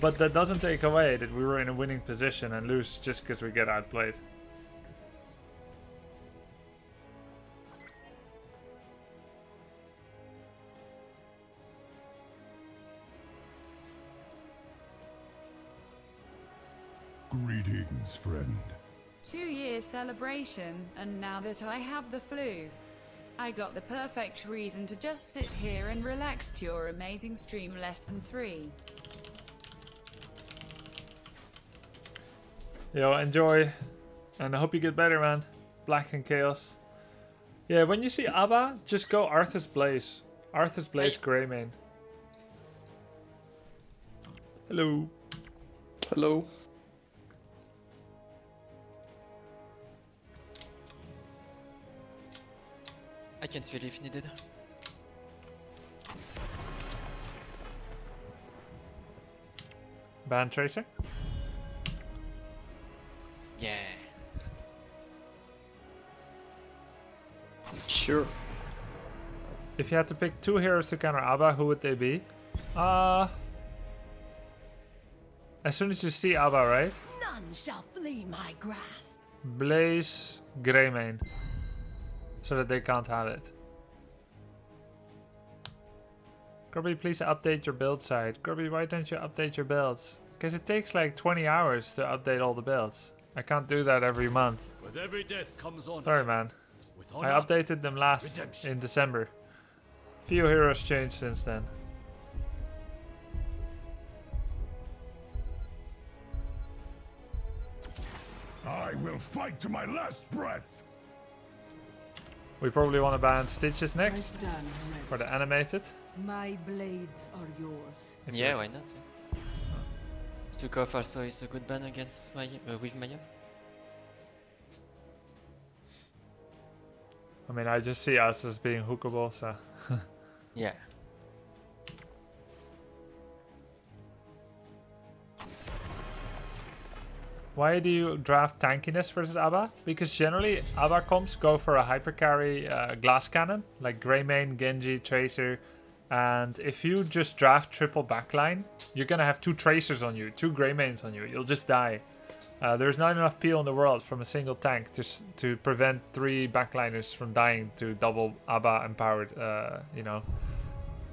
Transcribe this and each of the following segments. But that doesn't take away that we were in a winning position and lose just because we get outplayed. Greetings, friend. 2-year celebration, and now that I have the flu, I got the perfect reason to just sit here and relax to your amazing stream. Less than 3. Yo, enjoy, and I hope you get better, man. Black and Chaos. Yeah, when you see Abba, just go Arthas Blaze. Arthas Blaze Greymane. Hello. Hello. I can't feel if needed. Ban Tracer? Yeah. Sure. If you had to pick 2 heroes to counter Abba, who would they be? As soon as you see Abba, right? None shall flee my grasp. Blaze Greymane. So that they can't have it. Kirby, please update your build site. Kirby, why don't you update your builds? Because it takes like 20 hours to update all the builds. I can't do that every month. With every death comes honor. Sorry, man. I updated them last in December. Few heroes changed since then. I will fight to my last breath. We probably want to ban Stitches next for the animated. My blades are yours. Yeah, why not? Yeah. Oh. Stukov also is a good ban against with Maiev. I mean, I just see us as being hookable, so. Yeah. Why do you draft tankiness versus Abba? Because generally Abba comps go for a hypercarry glass cannon, like Greymane, Genji, Tracer. And if you just draft triple backline, you're gonna have 2 Tracers on you, 2 Greymanes on you. You'll just die. There's not enough peel in the world from a single tank to prevent 3 backliners from dying to double Abba empowered, you know,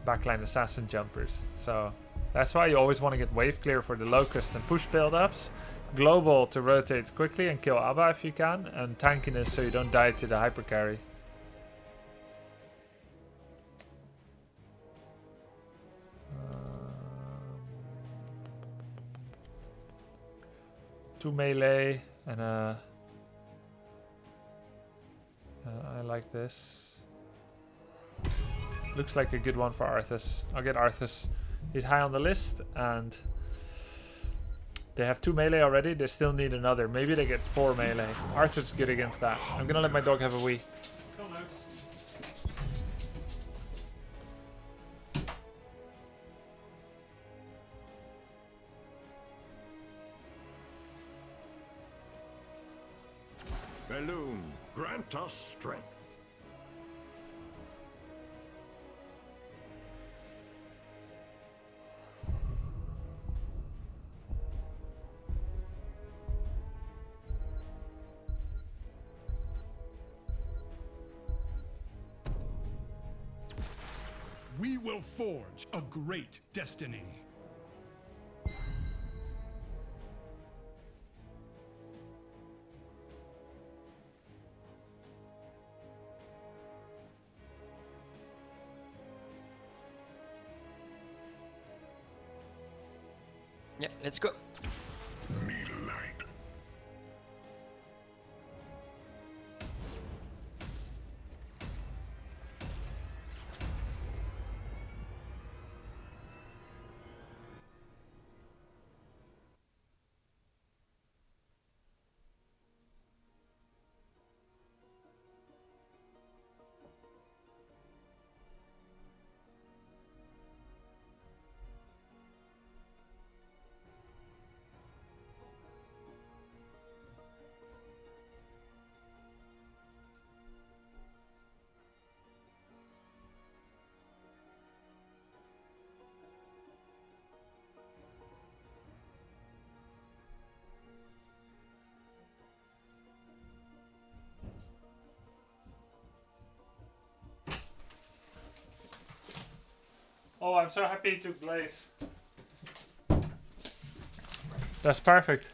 backline assassin jumpers. So that's why you always want to get wave clear for the Locust and push buildups. Global to rotate quickly and kill Abba if you can, and tankiness so you don't die to the hypercarry. Two melee and I like this. Looks like a good one for Arthas. I'll get Arthas. He's high on the list and they have 2 melee already, they still need another. Maybe they get 4 melee. Arthur's good against that. I'm gonna let my dog have a wee. Balloon, grant us strength. We will forge a great destiny. Yeah, let's go. Oh, I'm so happy he took Blaze. That's perfect.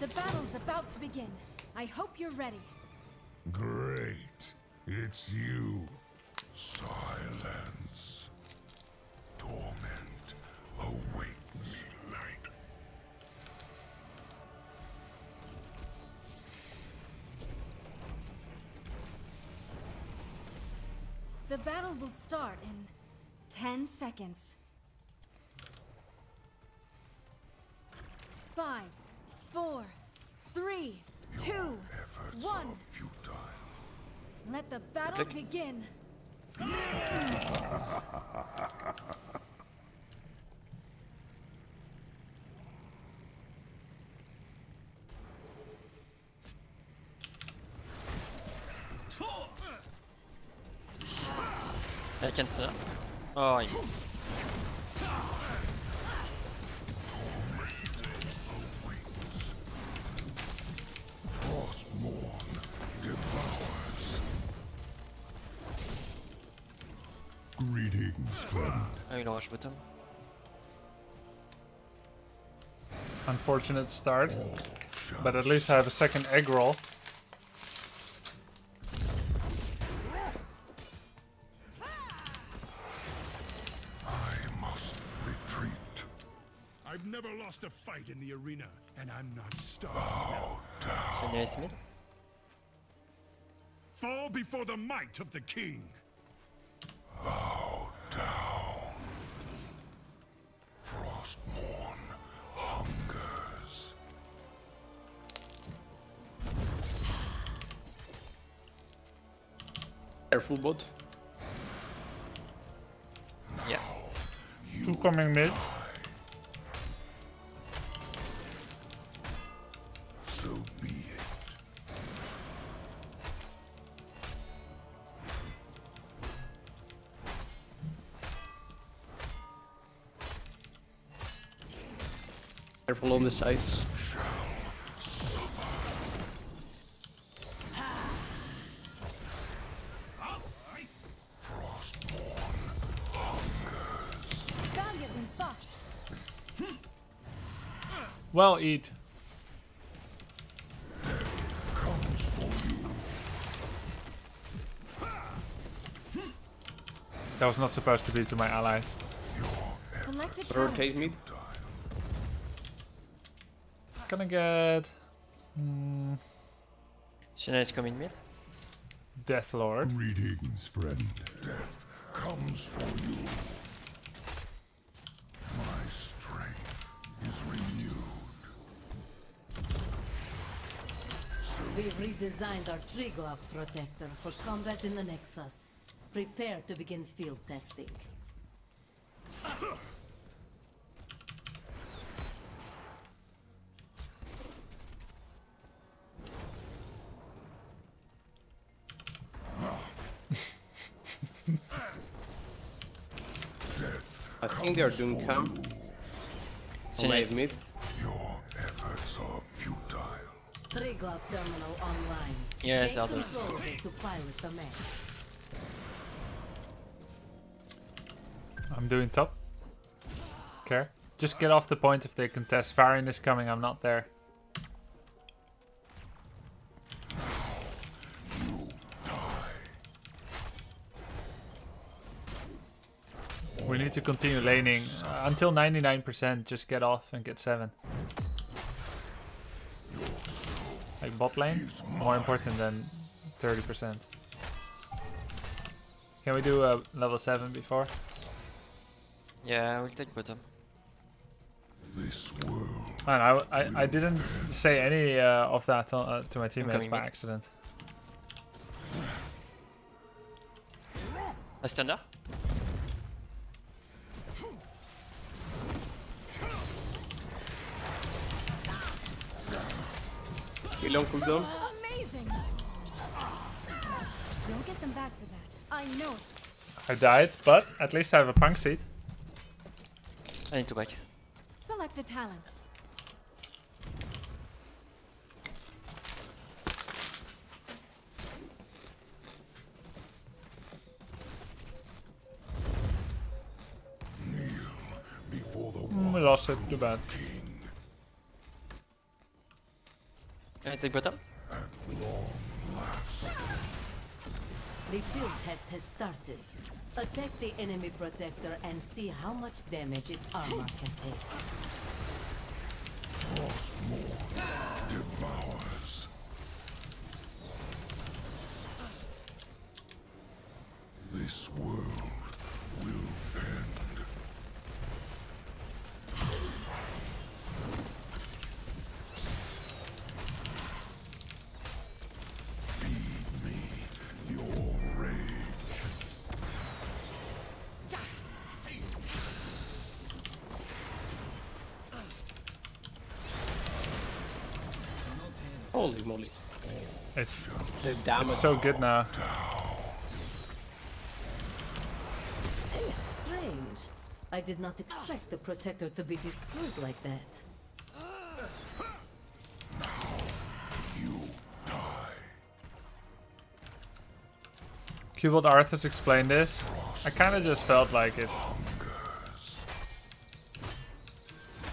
The battle's about to begin. I hope you're ready. Great. It's you. Silence. Torment. Awake me, light. The battle will start in 10 seconds. 5, 4, 3, 2, 1. Let the battle begin. Erkennst du? Oh, yes. Unfortunate start, but at least I have a second egg roll. I must retreat. I've never lost a fight in the arena, and I'm not starving. Fall before the might of the king. Bow down. Frostmourne hungers. Careful, bot. Yeah. Two coming mid. So be it. Careful on this ice. Well, eat. That was not supposed to be to my allies. Rotate me. Gonna get Shanae's coming mid. Death Lord. Greetings, friend. Death comes for you. My strength is renewed. So we've redesigned our Triglav protector for combat in the Nexus. Prepare to begin field testing. I think they are doing camp. Save me. Your efforts are futile. Triglav terminal online. Yes, I'll do it. I'm doing top. Care. Just get off the point if they contest. Varian is coming, I'm not there. We need to continue laning until 99%. Just get off and get 7. Like bot lane, more important than 30%. Can we do a level 7 before? Yeah, we'll take bottom. I didn't say any of that to my teammates by accident. I stand up. Long cooldown. Amazing. You'll get them back for that. I know it. I died, but at least I have a punk seed. I need to back. Select a talent. We lost it, too bad. Can I take better? The field test has started. Attack the enemy protector and see how much damage its armor can take. Frostmourne devours. This world will end. Holy moly. It's so good now. Strange. I did not expect the protector to be destroyed like that. Now you die. Cubot Arthas explained this. I kind of just felt like it.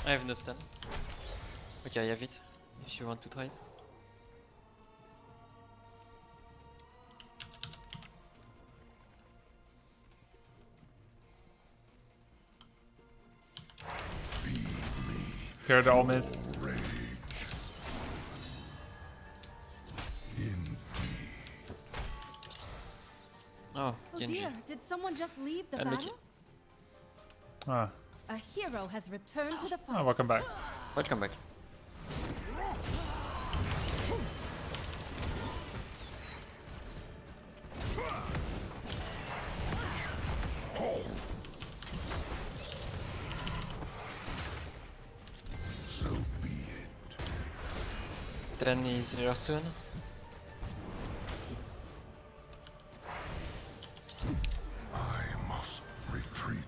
I have no stun. Okay, I have it. If you want to try. Here to all mid. Oh, Genji. Oh dear, did someone just leave the battle? Ah. A hero has returned to the fight. Oh, welcome back. Welcome back. Then he's there soon. I must retreat.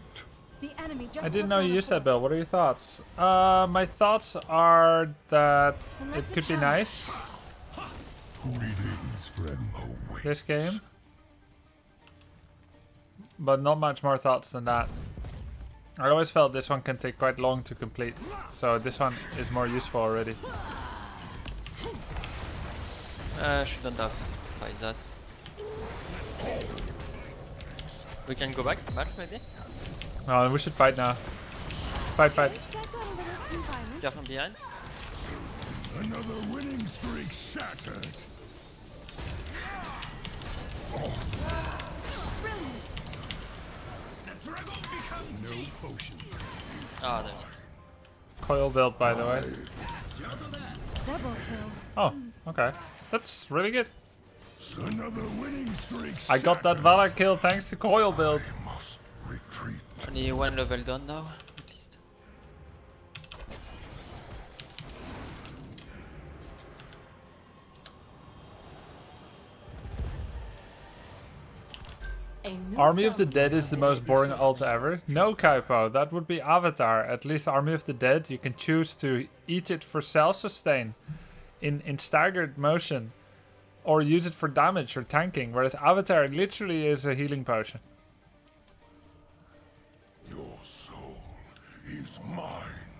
The enemy just I didn't know you used that, Bill. What are your thoughts? My thoughts are that it could be nice. This game. But not much more thoughts than that. I always felt this one can take quite long to complete. So this one is more useful already. I shouldn't have tried that. We can go back maybe? No, we should fight now. Fight. Get from behind. Another winning streak shattered. Brilliant. The dragon becomes no potion. Ah, there it. Coil built, by the way. Oh, okay. That's really good. Another winning streak. I got that Valla kill thanks to coil build. Only one level done now, at least. Army of the Dead is the most boring ult ever. No, Kaipo, that would be Avatar. At least Army of the Dead, you can choose to eat it for self-sustain. In staggered motion, or use it for damage or tanking, whereas Avatar literally is a healing potion. Your soul is mine.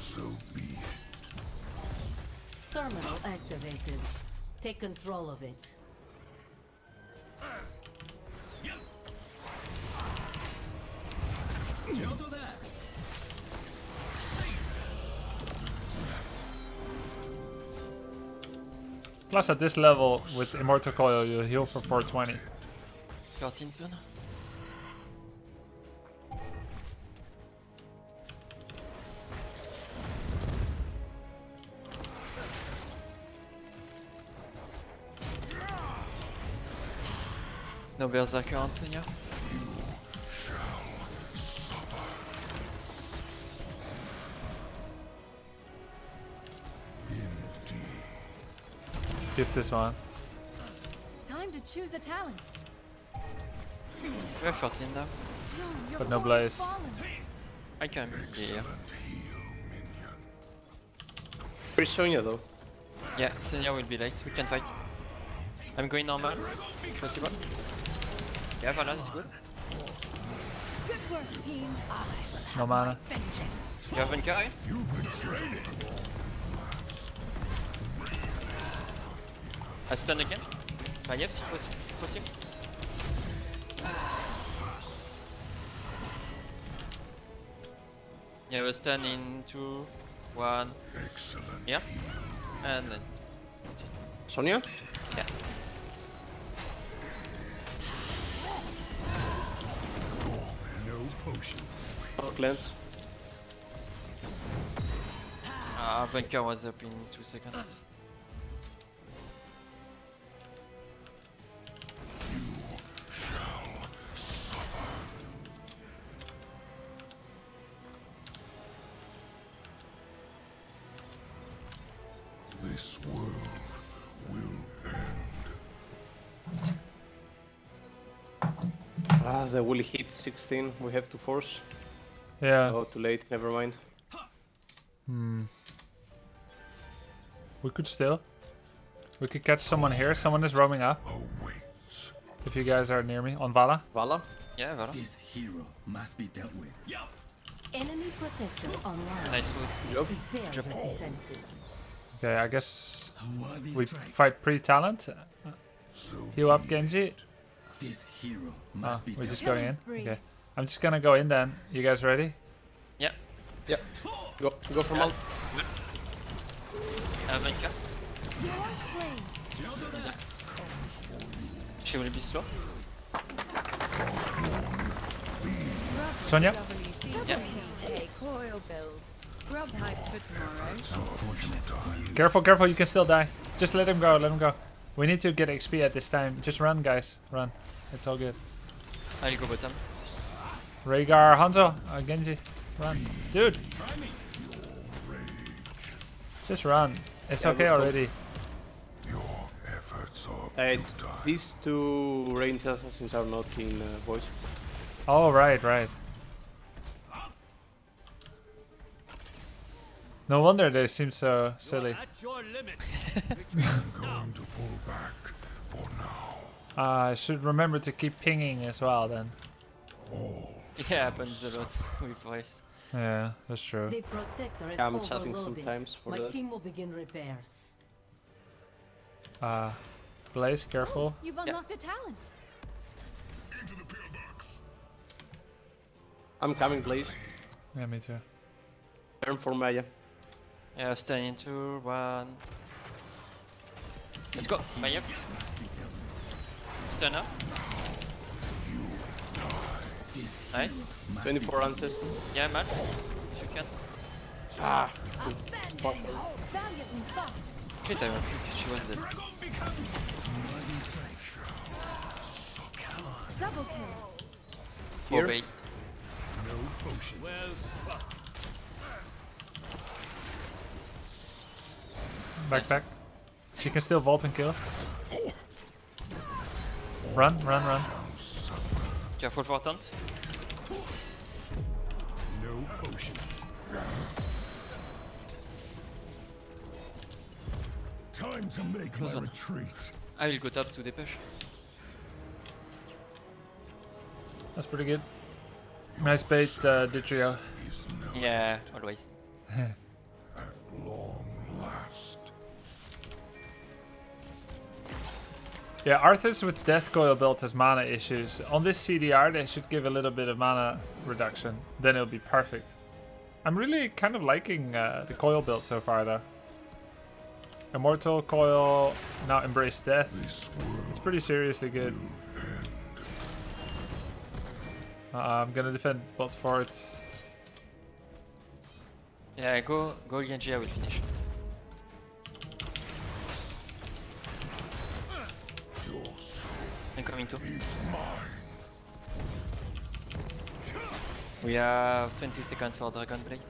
So be it. Terminal activated. Take control of it. Don't do that. Plus, at this level, with Immortal Coil, you heal for 420. 13 soon. No Berserker on Sonya. Just this one. Time to choose a talent. We have 14 though. No, but no Blaze. I can. Yeah. We're Sonya though. Yeah, Sonya will be late. We can fight. I'm going normal. Possible. Yeah, Valla is good. Good work, team. No mana. You have been carried? I stun again. Maiev, possible. Yeah, we're stun in 2, 1. Yeah. And then. Sonya? Yeah. Oh, cleanse. Bunker was up in 2 seconds. They will hit 16, we have to force. Yeah. Oh, too late, never mind. Hmm. We could still. We could catch someone here, someone is roaming up. If you guys are near me, on Valla. Valla? Yeah, Valla. This hero must be dealt with. Yep. Enemy protector online. Nice loot. Okay, I guess we fight pre-talent. Heal up Genji. This hero must be we're just going in? Okay. I'm just gonna go in then. You guys ready? Yeah. Yeah. Go for ult. She will be slow. Sonya? Yeah. Careful, you can still die. Just let him go. We need to get XP at this time. Just run, guys. Run. It's all good. How you go bottom? Rehgar, Hanzo, Genji. Run. Dude! Just run. It's okay already. Your efforts are these two ranged assassins are not in voice. Oh, right. No wonder they seem so silly. I should remember to keep pinging as well then. Yeah, happens a lot with voice. Yeah, that's true. I'm chatting sometimes for that. My team will begin repairs. Blaze, careful. You've unlocked a talent. Into the pillbox. I'm coming, Blaze. Yeah, me too. Turn for Maya. Yeah, stay in 2, 1. Let's go, Maiev. Stun up. Nice. 24 answers. Yeah, man. You can. Ah. Fuck. Shit, I don't think she was dead. Double kill. Here. 4-8. No potions. Well struck. Back. She can still vault and kill. Run. Careful for taunt. No potion. Time to make my retreat. I will go top to Depeche. That's pretty good. Nice bait, Ditrio. Yeah, always. At long last. Yeah, Arthas with Death Coil built has mana issues. On this CDR, they should give a little bit of mana reduction. Then it'll be perfect. I'm really kind of liking the Coil build so far, though. Immortal Coil, now Embrace Death. It's pretty seriously good. I'm gonna defend bot fort. Yeah, go Genji, I will finish. I'm coming too. We have 20 seconds for Dragon Blade.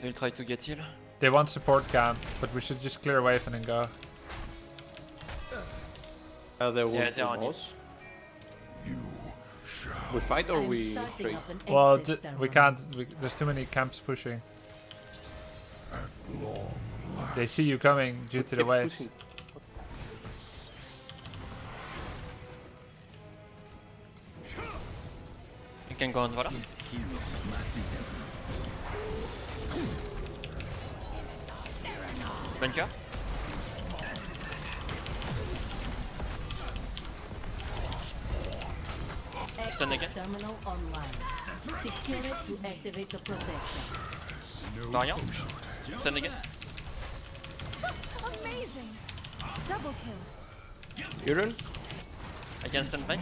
They'll try to get heal. They want support camp, but we should just clear wave and then go. They are on it. We fight or we trade? Well, we can't. There's too many camps pushing. They see you coming due to the waves. You can go on Valla. Bunker. Stun again. Varian. Stun again. Amazing. Double kill. Urine. I can stun back.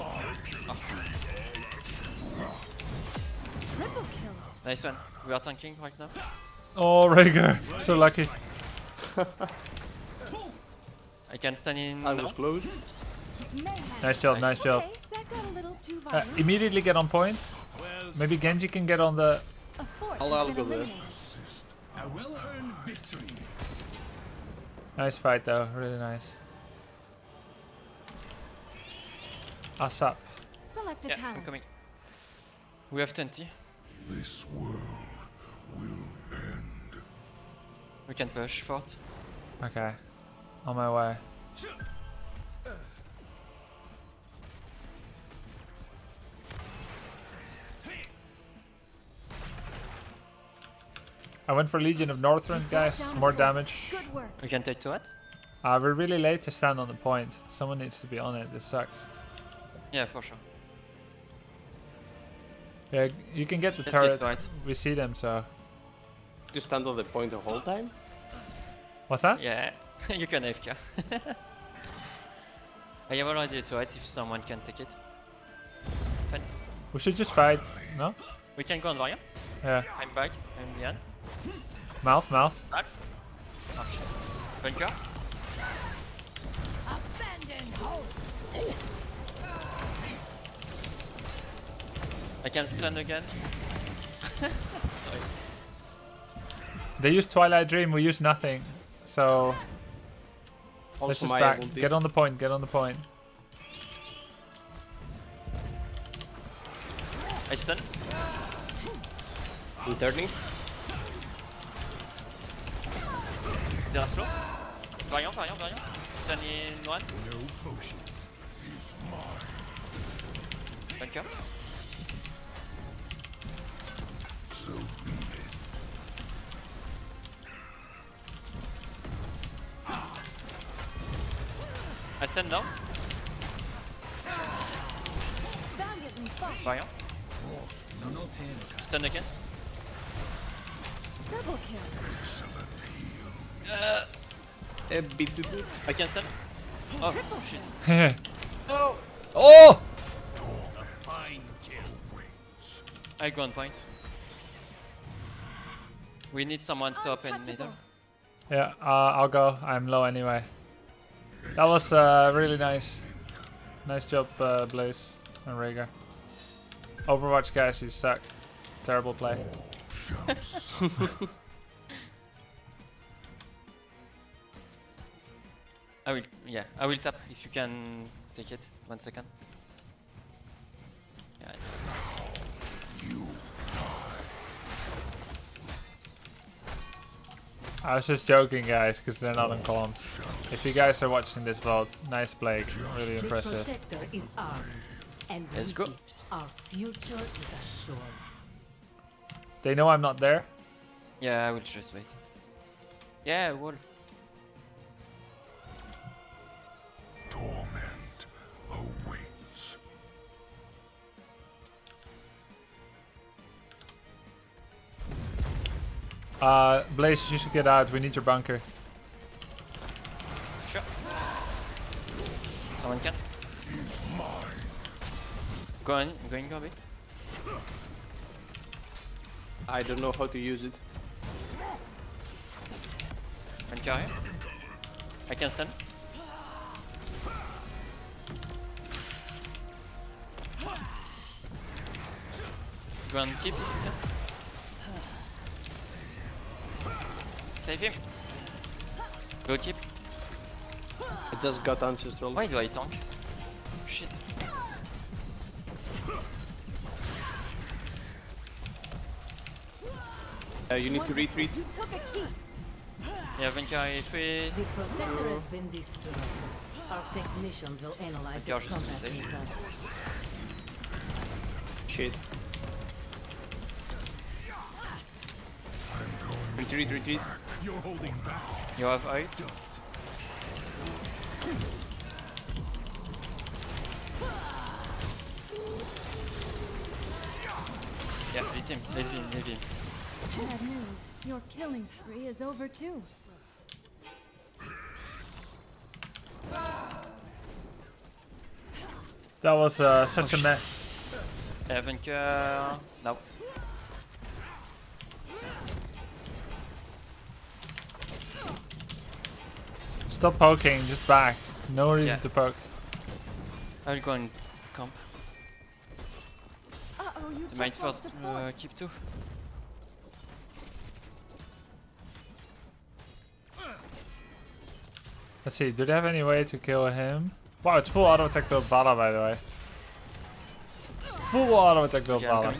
Triple kill. Nice one. We are tanking right now. Oh, Rehgar. So lucky. I can stun in. I was close. Nice job, nice job. Immediately get on point. Maybe Genji can get on the. I'll go there. I will earn victory. Nice fight though, really nice. Us up. Select a town. I'm coming. We have 20. This world will end. We can push fort. Okay, on my way. I went for Legion of Northrend, guys. More damage. We can take to it. We're really late to stand on the point. Someone needs to be on it. This sucks. Yeah, for sure. Yeah, you can get the turret. We see them, so. You stand on the point the whole time? What's that? Yeah, you can AFK. I have already a turret if someone can take it. Fence. We should just fight, no? We can go on Varian. Yeah. I'm back. I'm behind. Mouth. Oh shit. Bunker. I can stun again. Sorry. They use Twilight Dream, we use nothing. So. Also let's just back. Get on the point, get on the point. I stun. Returning. Zera slow. Variant. Stun in one. No potion is mine. Bunker. So be it. I stand down. Variant. Stun again. Double kill. A bit too good. I can stun. Oh shit. No. Oh. A fine kill. I go on point. We need someone top and middle. Yeah, I'll go. I'm low anyway. That was really nice. Nice job, Blaze and Rehgar. Overwatch guys, you suck. Terrible play. I will tap if you can take it. 1 second. Yeah, I was just joking, guys, because they're not on comms. If you guys are watching this vault, nice play, really impressive. Let's go. Our future is assured. They know I'm not there? Yeah, I will just wait. Yeah, I will. Torment awaits. Blaze, you should get out. We need your bunker. Sure. Someone can. Go on, go in. I don't know how to use it. Can carry? I can stun. Go on, keep. Save him. Go keep. I just got ancestral. Why do I tank? Shit. You need to retreat. You took a key. Yeah, Vengar retreat. The protector has been destroyed. Our technician will analyze the combat. Shit. Retreat, retreat. You're holding back. You have eye. Yeah, leave him, leave him, leave him. Bad news, your killing spree is over too. That was such a mess. Evenka, no. Stop poking, just back. No reason to poke. I'll go and comp. The mind first, keep two. Let's see, do they have any way to kill him? Wow, it's full auto attack build Valla, by the way. Full auto attack build Valla. Okay,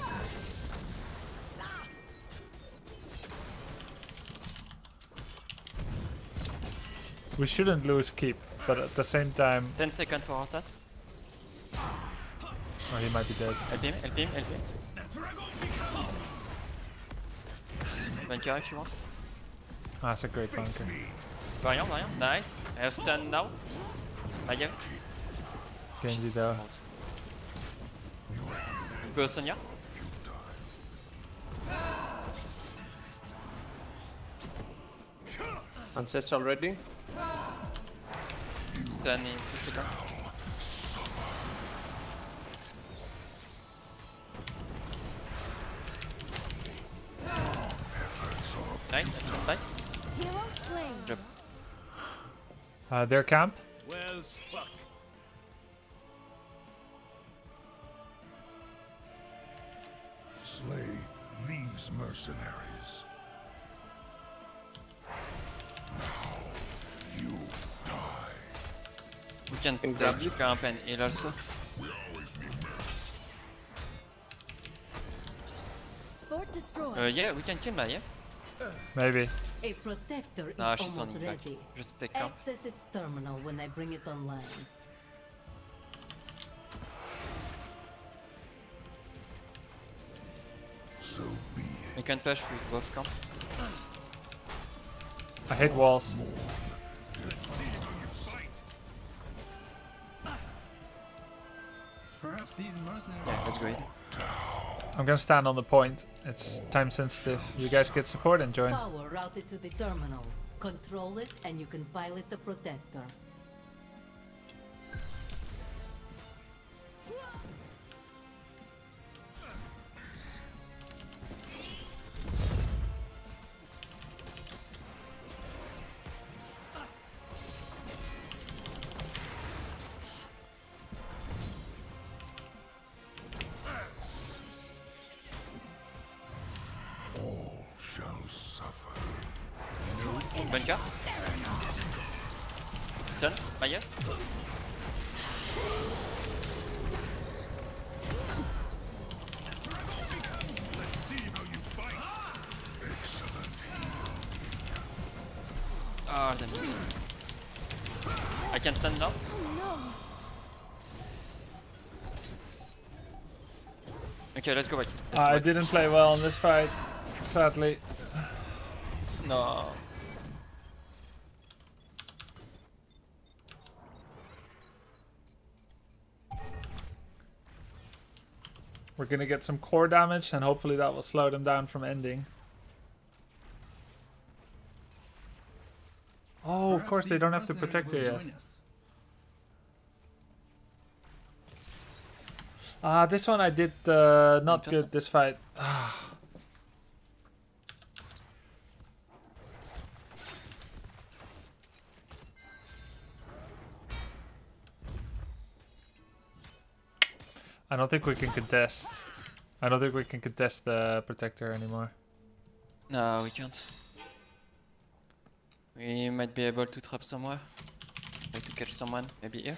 we shouldn't lose keep, but at the same time... 10 seconds for Arthas. Oh, he might be dead. Help him, help him, help him. Bunker if you want. Ah, that's a great bunker. Varian, Varian, nice. I have stun now. Maiev. Genji though. Go Sonya. Ancestral ready. Stun in 2 seconds. Nice, I stand by. Jump. Their camp. Well, fuck. Slay these mercenaries. Now you die. We can take camp and heal also. Fort destroyed. Yeah, we can kill Maiev. Maybe. A protector is almost ready. Just take camp. Access its terminal when I bring it online. So be it. We can push with both camp. I hate walls. Yeah, that's great. I'm gonna stand on the point. It's time sensitive. You guys get support and join. Power routed to the terminal. Control it and you can pilot the protector. Bunker. Stun, Maiev. Let's see how you fight. Excellent. Ah, damn it. I can stun now. Okay, let's go back. I didn't play well in this fight, sadly. No. We're gonna get some core damage and hopefully that will slow them down from ending. Oh, of course they don't have to protect her yet. Ah, this one I did not good this fight. I don't think we can contest. I don't think we can contest the protector anymore. No, we can't. We might be able to trap somewhere. Try to catch someone, maybe here.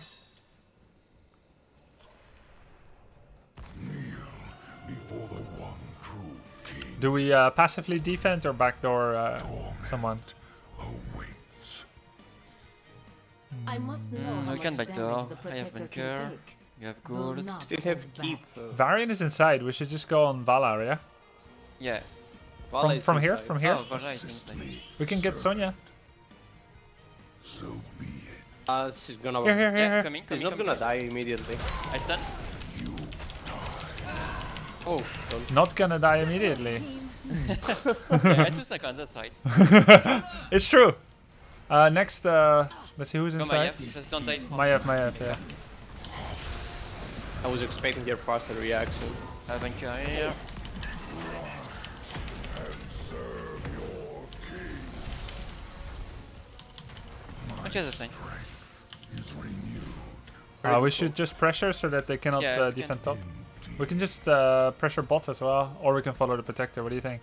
Do we passively defense or backdoor someone? I must know we can backdoor. I have bunker. You have ghouls. Still have keep. Varian is inside. We should just go on Valla, yeah? Yeah. From here? From here? Oh, Valla is inside. We can get Sonya. So be it. She's gonna... Here. Yeah, coming, she's not gonna die immediately. I stun. Oh, don't. Not gonna die immediately. Yeah, 2 seconds, that's right. It's true. Next, let's see who's inside. Maiev, just don't die. Maiev, yeah. I was expecting your faster reaction. I think I am. What is this thing? We should just pressure so that they cannot defend top. We can just pressure bots as well, or we can follow the protector. What do you think?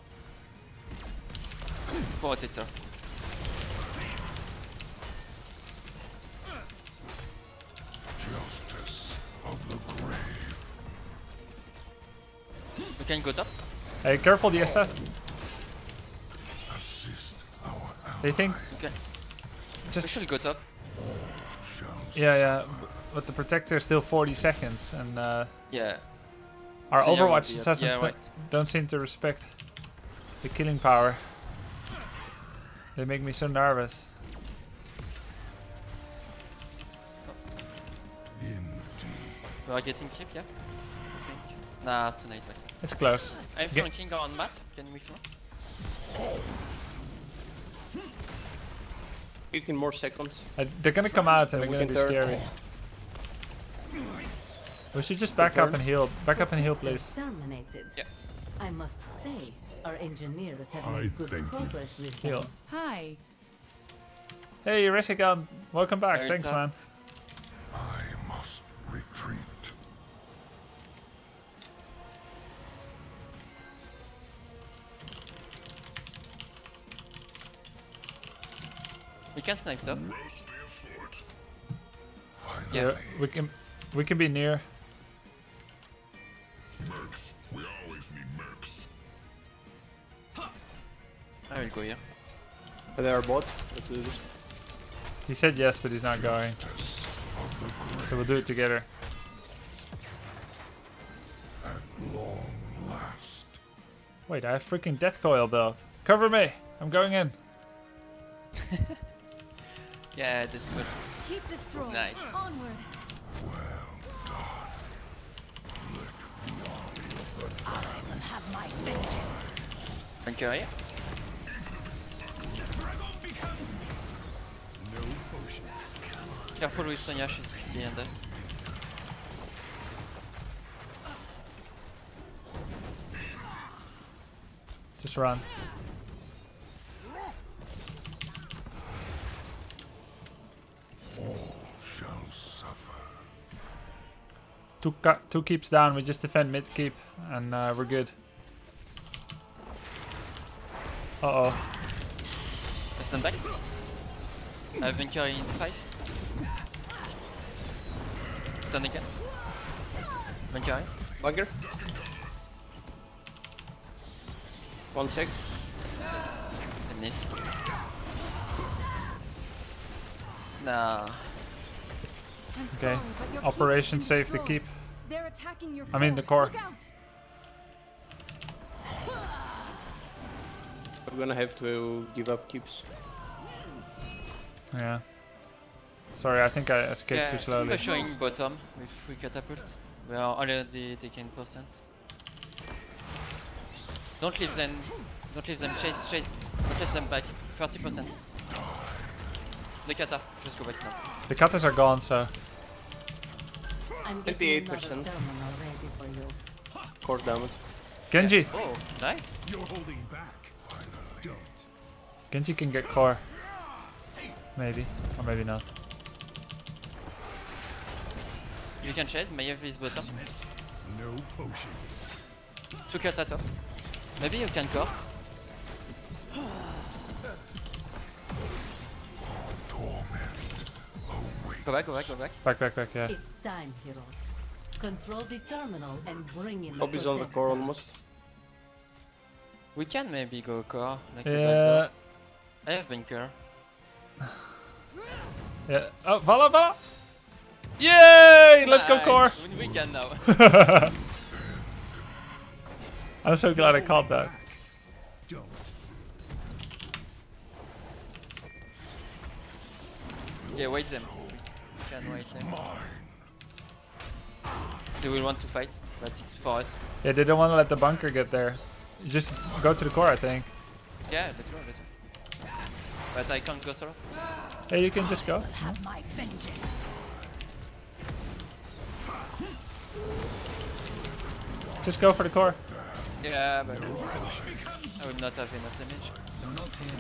Protector. Justice of the grave. We can go top. Hey, careful, the assist. They think. Okay. Just we should go top. Yeah. But the protector is still 40 seconds, and yeah. Our Overwatch assassins don't seem to respect the killing power. They make me so nervous. We are getting creep, yeah? I think. Nah, so nice back. It's close. I'm flanking on map. Can we flank? 15 more seconds. They're gonna come out and they're gonna be scary. We should just back up and heal. Back up and heal, please. Yeah. I must say, our engineer is having good progress with heal. Hi. Hey, Rehgar, welcome back. Thanks, man. I must retreat. We can snipe top. Yeah, we can be near. I will go here. Are there a bot? He said yes, but he's not going. So we'll do it together. At long last. Wait, I have freaking Death Coil belt. Cover me! I'm going in. Yeah, this is good. Keep destroying. Nice. Onward. Well done. Let the army of the I will have my vengeance. Thank you, yeah. Careful with Sonya, she's behind us. Just run. All shall suffer. Two keeps down, we just defend mid keep, and we're good. Uh-oh. I stand back. I've been carrying 5. Stun again. Bunker. Bunker. 1 sec. Nah. Okay. Operation save the keep. I mean the core. We're gonna have to give up keeps. Yeah. Sorry, I think I escaped too slowly. We're showing bottom with 3 catapults. We are already taking %. Don't leave them. Chase. Don't let them back. 30%. The kata. Just go back now. The katas are gone, so. 58%. Core damage. Genji. Yeah. Oh, nice. You're holding back. Don't. Genji can get core. Maybe, or maybe not. You can chase, Maiev is bottom. No potions. 2 kata top. Maybe you can core. Go back. Back, yeah. It's time, heroes. Control the terminal and bring in the Obi's on the core almost. We can maybe go core. Like yeah. I have been core. Yeah. Oh, Valla! Yay! Nice. Let's go core! We can now. I'm so glad I caught that. Yeah, wait them. We can wait them. They will want to fight, but it's for us. Yeah, they don't want to let the bunker get there. You just go to the core, I think. Yeah, let's go, let's go. But I can't go through. Yeah, you can just go. Have my vengeance. Just go for the core. Yeah, but I will not have enough damage. So not him.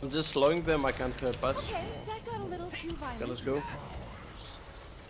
I'm just slowing them, I can't pass. Okay, that got a little too violent. Okay, let's go.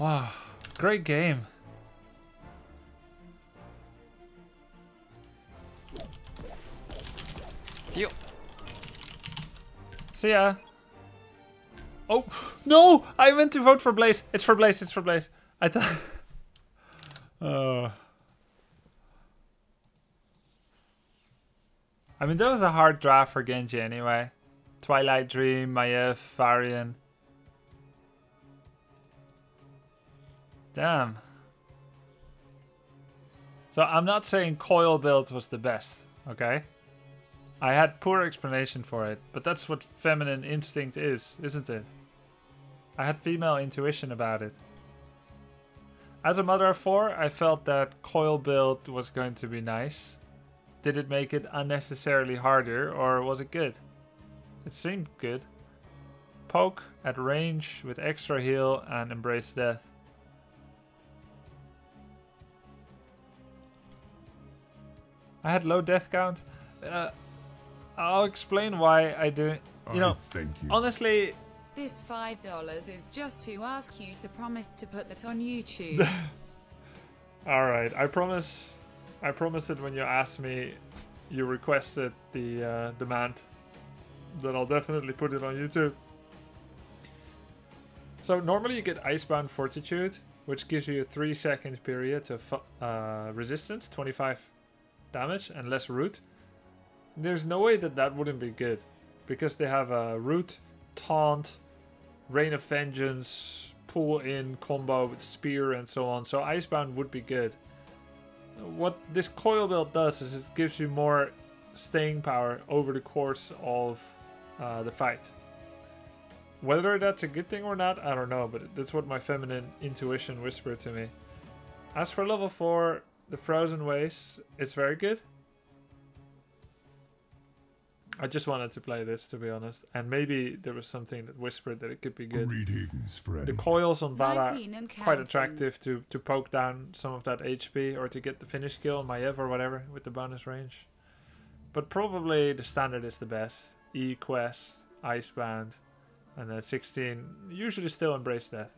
Wow, great game. See ya. Oh no, I meant to vote for Blaze. It's for Blaze. I thought. Oh. I mean, that was a hard draft for Genji anyway. Twilight Dream, Maiev, Varian. Damn. So I'm not saying coil build was the best, okay? I had poor explanation for it, but that's what feminine instinct is, isn't it? I had female intuition about it. As a mother of four, I felt that coil build was going to be nice. Did it make it unnecessarily harder, or was it good? It seemed good. Poke at range with extra heal and embrace death. I had low death count. I'll explain why I didn't. You know, honestly. This $5 is just to ask you to promise to put that on YouTube. All right, I promise. I promised that when you asked me, you requested the demand, that I'll definitely put it on YouTube. So normally you get Icebound Fortitude, which gives you a 3-second period of resistance, 25 damage and less root. There's no way that that wouldn't be good, because they have a root, taunt, rain of vengeance, pull in combo with spear and so on. So Icebound would be good. What this coil build does is it gives you more staying power over the course of the fight. Whether that's a good thing or not, I don't know, but that's what my feminine intuition whispered to me. As for level 4, the Frozen Wastes, it's very good. I just wanted to play this, to be honest, and maybe there was something that whispered that it could be good. Greetings, friend. The coils on Valla quite attractive to poke down some of that HP or to get the finish kill on Maiev or whatever with the bonus range. But probably the standard is the best. E quest, Icebound, and then 16. Usually still embrace death.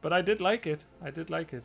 But I did like it.